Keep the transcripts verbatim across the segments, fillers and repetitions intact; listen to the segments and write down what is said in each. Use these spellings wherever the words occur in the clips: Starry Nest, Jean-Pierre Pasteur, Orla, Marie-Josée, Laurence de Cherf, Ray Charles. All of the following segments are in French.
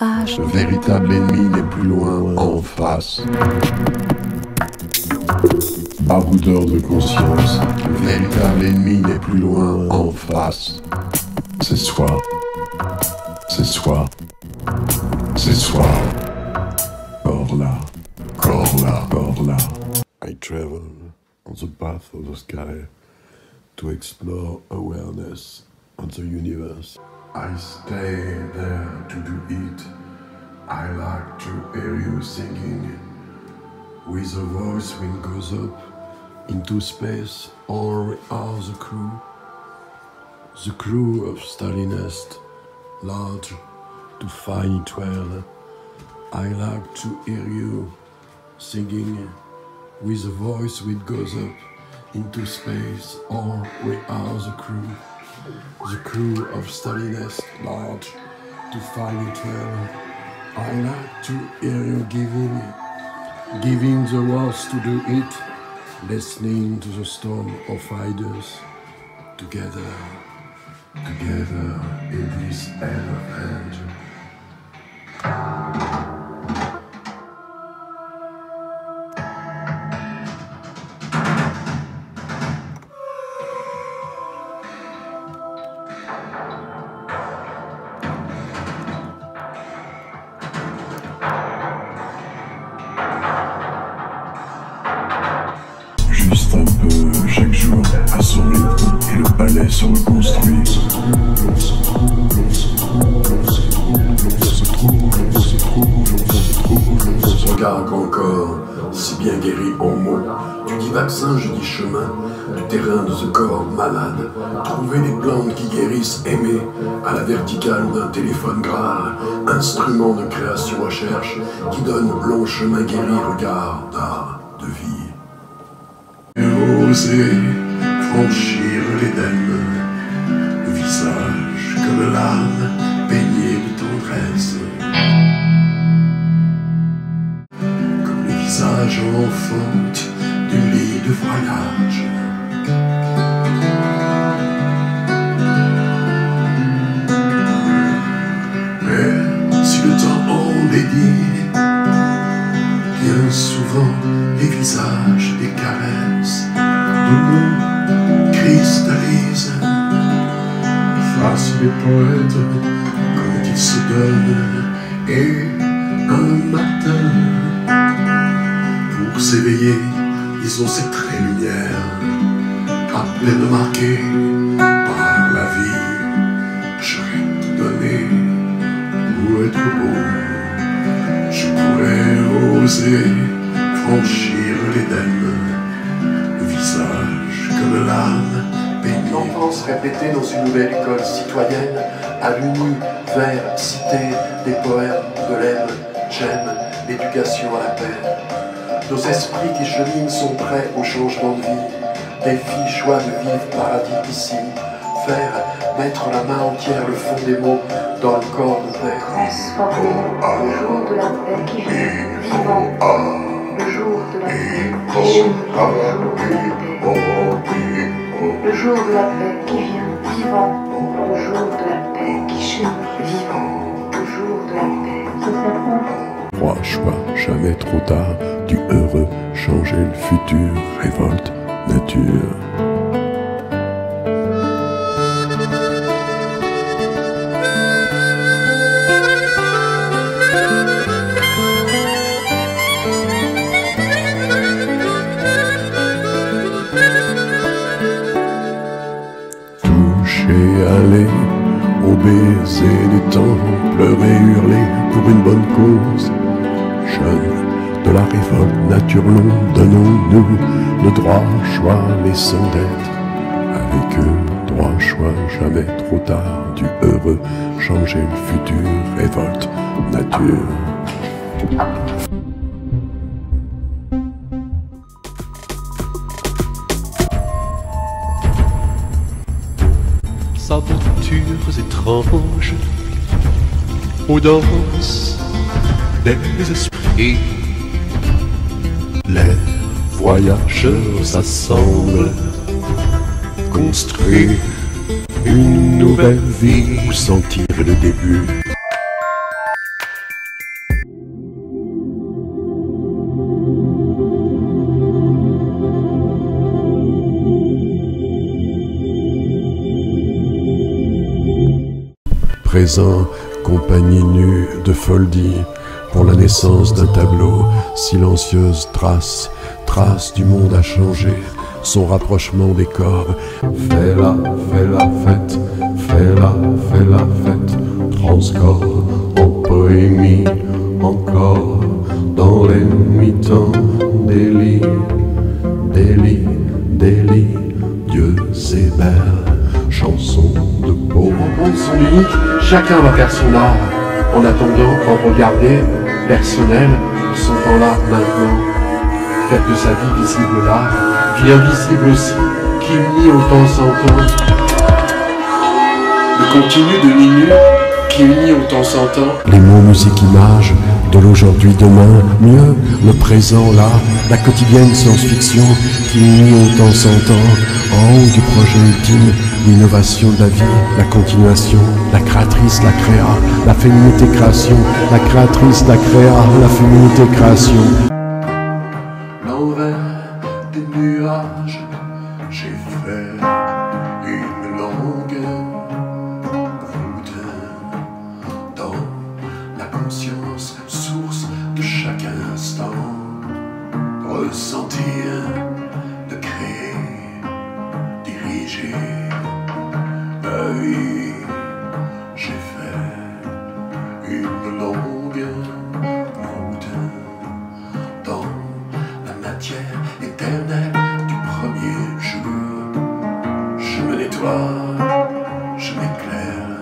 Ah, je... Ce véritable ennemi n'est plus loin, en face. Baroudeur de conscience, le véritable ennemi n'est plus loin, en face. C'est soi. C'est soi. C'est soi. Orla. Orla. Orla. I travel on the path of the sky to explore awareness on the universe. I stay there to do it. I like to hear you singing with a voice when goes up into space. All are the crew, the crew of Starry Nest, large to find it well. I like to hear you singing with a voice which goes up into space. All we are the crew, the crew of Starry Nest, large to find it well. I like to hear you giving, giving the words to do it, listening to the storm of ideas, together, together in this end of end. Juste un peu chaque jour à son rythme et le palais se reconstruit. Se trouble, se trouble, se trouble, se trouble, se trouble, se trouble, se trouble. Son regard encore, si bien guéri en mots. Tu dis vaccin, je dis chemin, du terrain de ce corps malade. Trouver des plantes qui guérissent, aimer à la verticale d'un téléphone Graal. Instrument de création recherche qui donne long chemin guéri, regard d'art, de vie. Oser franchir l'Éden, le visage comme l'âme baigné de tendresse, comme le visage en fonte du lit de voyage. Mais si le temps en dédie, bien souvent les visages des caresses nous cristallisent. Face les poètes quand ils se donnent, et un matin pour s'éveiller ils ont ces traits lumière à peine marqués par la vie. J'aurais tout donné pour être beau. Je pourrais oser franchir l'Éden, le visage comme l'âme baignée. L'enfance répétée dans une nouvelle école citoyenne, à l'univers cité des poèmes de l'aime, j'aime l'éducation à la paix. Nos esprits qui cheminent sont prêts au changement de vie, défi, choix de vivre paradis ici, faire mettre la main entière, le fond des mots, dans le corps de père. Le jour de la paix qui fait vivant. Le jour de la paix qui chante. Le jour de la paix qui vient vivant. Le jour de la paix qui chante vivant. Le jour de la paix qui s'apprend. Trois choix, jamais trop tard, du heureux, changer le futur, révolte, nature. Aller au baiser des temps, pleurer, hurler pour une bonne cause. Jeunes de la révolte, nature longue, donnons-nous nos droits, choix, laissons d'être avec eux. Droits, choix, jamais trop tard, du heureux, changer le futur, révolte, nature. Aventures étranges, aux danses des esprits, les voyageurs s'assemblent, construire une nouvelle vie, où sentir le début. présent, compagnie nue de Foldy, pour la naissance d'un tableau, silencieuse trace, trace du monde à changer, son rapprochement des corps. Fais-la, fais la fête, fais-la, fais la fête, transcorps en poémie, encore dans les mi-temps, délit, délit, délit, Dieu s'ébère, chanson de pauvre. Son unique, chacun va faire son art, en attendant qu'en regarder, personnel, son temps là maintenant. Faites de sa vie visible l'art, vie invisible aussi, qui unit autant s'entend. Le continu de l'inu, qui unit autant s'entend. Les mots, musique, images, de l'aujourd'hui, demain, mieux, le présent, là, la quotidienne science-fiction, qui unit autant s'entend. En haut du projet ultime, l'innovation de la vie, la continuation, la créatrice, la créa, la féminité création, la créatrice, la créa, la féminité création. L'envers des nuages, j'ai fait une longue route dans la conscience, source de chaque instant, ressentir de créer, diriger, bah oui, j'ai fait une longue route dans la matière éternelle du premier jour. Je me nettoie, je m'éclaire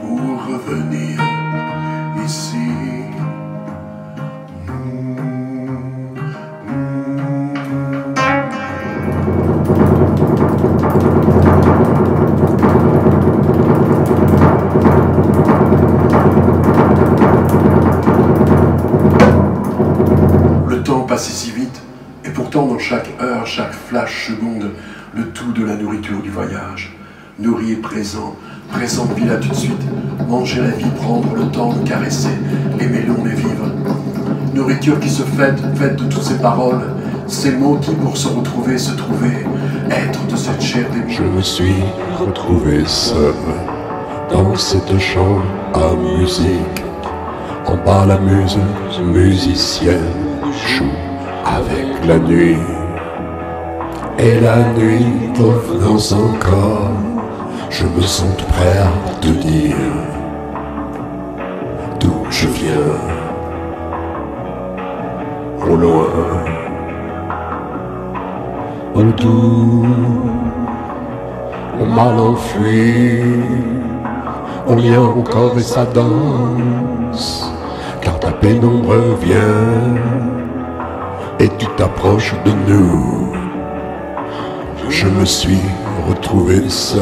pour revenir ici. Passé si vite, et pourtant dans chaque heure, chaque flash, seconde, le tout de la nourriture du voyage. Nourri et présent, présent puis là tout de suite, manger la vie, prendre le temps, le caresser, aimez-le, on est vivre. Nourriture qui se fête, fête de toutes ces paroles, ces mots qui pour se retrouver, se trouver, être de cette chair des... Je me suis retrouvé seul, dans cette chambre à musique, en bas la muse, musicienne, joue avec la nuit, et la nuit revenant encore, je me sens prêt à te dire d'où je viens, au loin, au doux, au mal enfui, on lien encore et ça danse, car ta pénombre vient. Et tu t'approches de nous. Je me suis retrouvé seul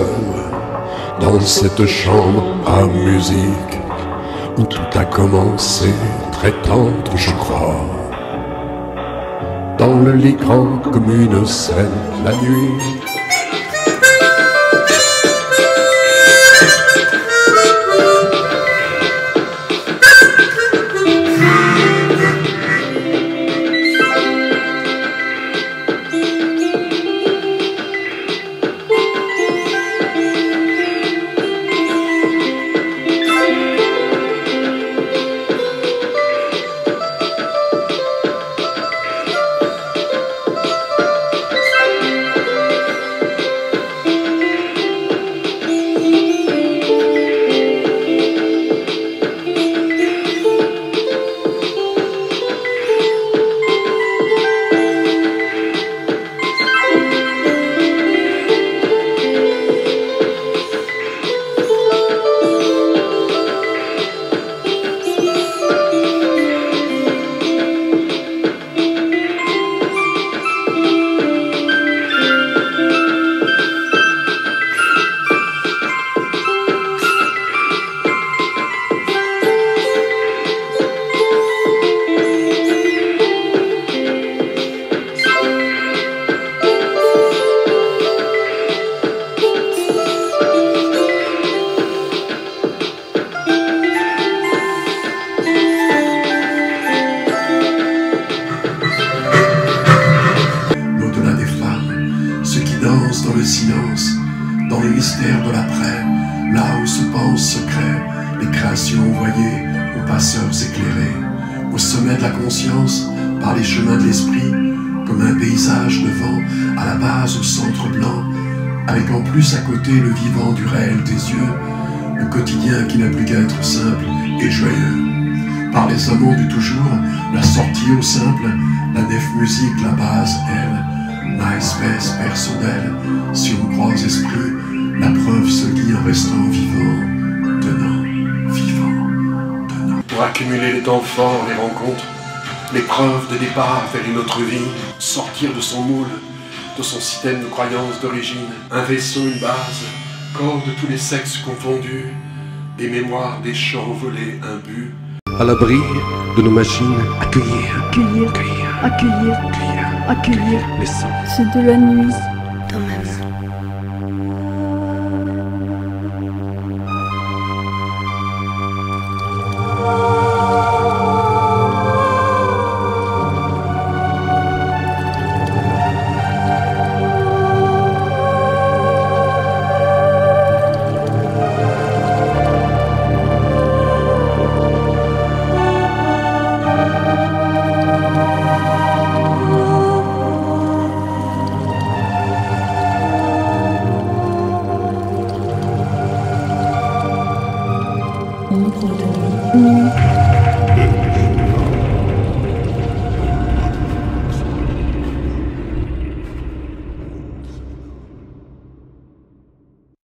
dans cette chambre à musique où tout a commencé très tendre, je crois. Dans le lit grand comme une scène la nuit. Dans le silence, dans les mystères de l'après, là où se pose secret les créations envoyées aux passeurs éclairés, au sommet de la conscience, par les chemins de l'esprit, comme un paysage devant, à la base au centre blanc, avec en plus à côté le vivant du réel des yeux, le quotidien qui n'a plus qu'à être simple et joyeux. Par les amants du toujours, la sortie au simple, la nef musique, la base, elle, ma espèce personnelle, si on croit aux esprits, la preuve se lit en restant vivant, tenant, vivant, tenant. Pour accumuler les temps forts, les rencontres, l'épreuve de départ vers une autre vie, sortir de son moule, de son système de croyances d'origine, un vaisseau, une base, corps de tous les sexes confondus, des mémoires, des champs volés, un but, à l'abri de nos machines, accueillir, accueillir, accueillir, accueillir, accueillir, accueillir les sens. C'est de la nuit.